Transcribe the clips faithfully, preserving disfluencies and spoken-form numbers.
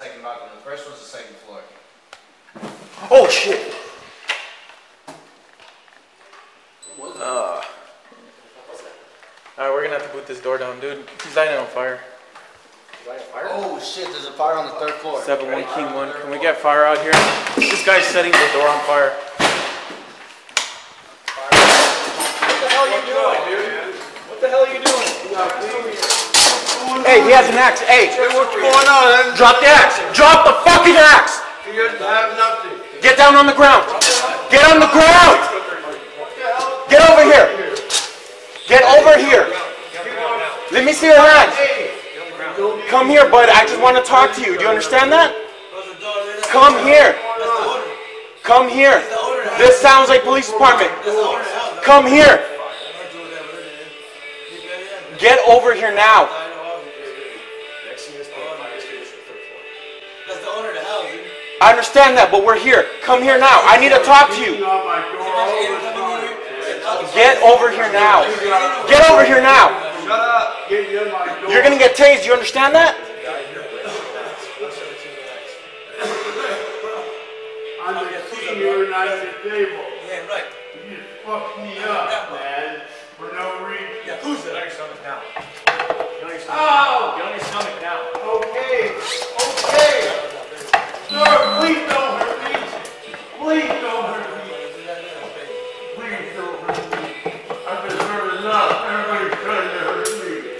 Second balcony. The first one's the second floor. Oh shit! What was that? Uh, Alright, we're gonna have to boot this door down, dude. He's lighting on fire. Fire? Oh shit, there's a fire on the third floor. seven one King one. Can we get fire out here? This guy's setting the door on fire. Hey, he has an axe. Hey, hey, what's going on? Drop the axe. Drop the fucking axe. He doesn't have nothing. Get down on the ground. Get on the ground. Get over here. Get over here. Let me see your hands. Come here, bud. I just want to talk to you. Do you understand that? Come here. Come here. This sounds like police department. Come here. Get over here now. I understand that, but we're here. Come here now. I need to talk to you. Get over here now. Get over here now. You're going to get tased. You understand that? I'm the senior and I'm disabled. Yeah, right. You just fucked me up, man. For no reason. Yeah, who's that? Get on your stomach now. Get on your stomach. Ow! Get on your stomach now. Okay. Okay. Sir, please don't hurt me. Please don't hurt me. Please don't hurt me. I deserve enough. Everybody's trying to hurt me.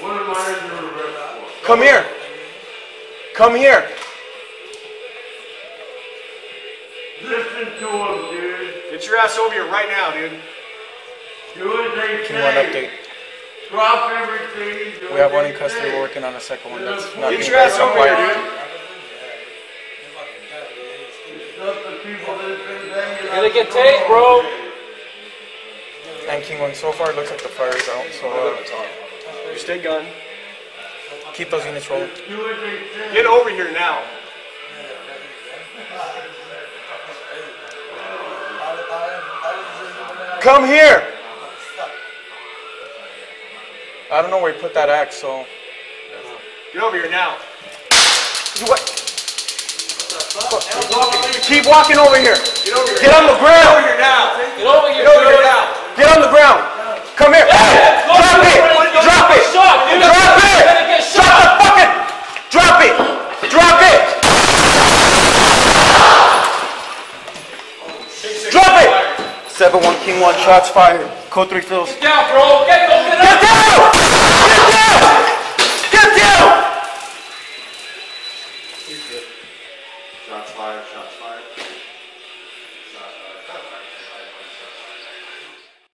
What am I in the reverse for? Come here. Come here. Listen to him, dude. Get your ass over here right now, dude. Do as they say. Drop everything. We have one in custody. We're working on a second one. That's not get your ass over here, dude. Gonna get tased, bro. And King One. So far, it looks like the fire is out. So uh, you stay gun. Keep those units rolling. Get over here now. Come here. I don't know where he put that axe, so... Get over here now. What? Keep walking over here. Get over here. Get on the ground. Get over here now. Get over here, Get over here now. Get on the ground. Come here. Yeah, drop it. Drop it. Drop it. Drop it. Shut the fucking... Drop it. Drop it. Drop it. seven one King one, shots fired. Code three fills. Get down, bro. Get down. Get down. Get down! Get down! He's good. Shots fired, shots fired.